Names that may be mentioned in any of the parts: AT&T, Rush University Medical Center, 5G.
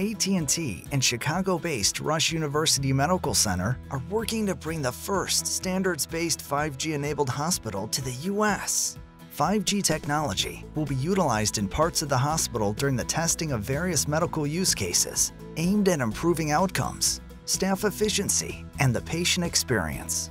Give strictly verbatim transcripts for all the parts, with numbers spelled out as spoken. A T and T and Chicago-based Rush University Medical Center are working to bring the first standards-based five G enabled hospital to the U S five G technology will be utilized in parts of the hospital during the testing of various medical use cases aimed at improving outcomes, staff efficiency, and the patient experience.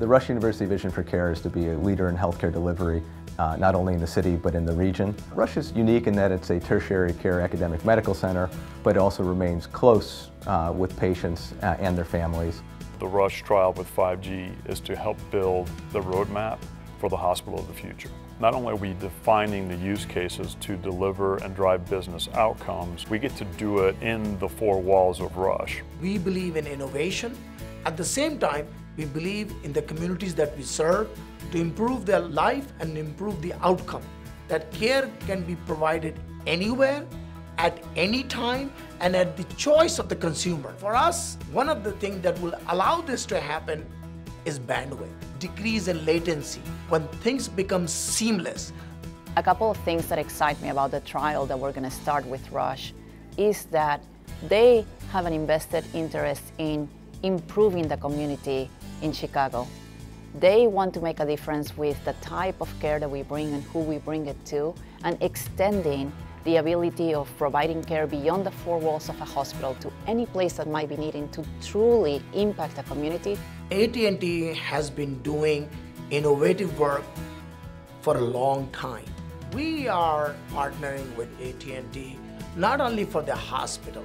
The Rush University vision for care is to be a leader in healthcare delivery, uh, not only in the city but in the region. Rush is unique in that it's a tertiary care academic medical center, but it also remains close uh, with patients uh, and their families. The Rush trial with five G is to help build the roadmap for the hospital of the future. Not only are we defining the use cases to deliver and drive business outcomes, we get to do it in the four walls of Rush. We believe in innovation. At the same time, we believe in the communities that we serve to improve their life and improve the outcome. That care can be provided anywhere, at any time, and at the choice of the consumer. For us, one of the things that will allow this to happen is bandwidth, decrease in latency, when things become seamless. A couple of things that excite me about the trial that we're going to start with Rush is that they have an invested interest in improving the community in Chicago. They want to make a difference with the type of care that we bring and who we bring it to, and extending the ability of providing care beyond the four walls of a hospital to any place that might be needing to truly impact a community. A T and T has been doing innovative work for a long time. We are partnering with A T and T not only for the hospital.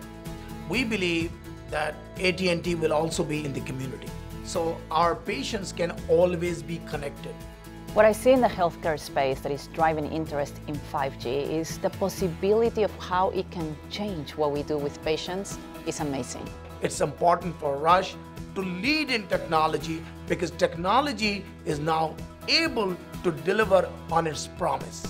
We believe that A T and T will also be in the community, so our patients can always be connected. What I see in the healthcare space that is driving interest in five G is the possibility of how it can change what we do with patients is amazing. It's important for Rush to lead in technology because technology is now able to deliver on its promise.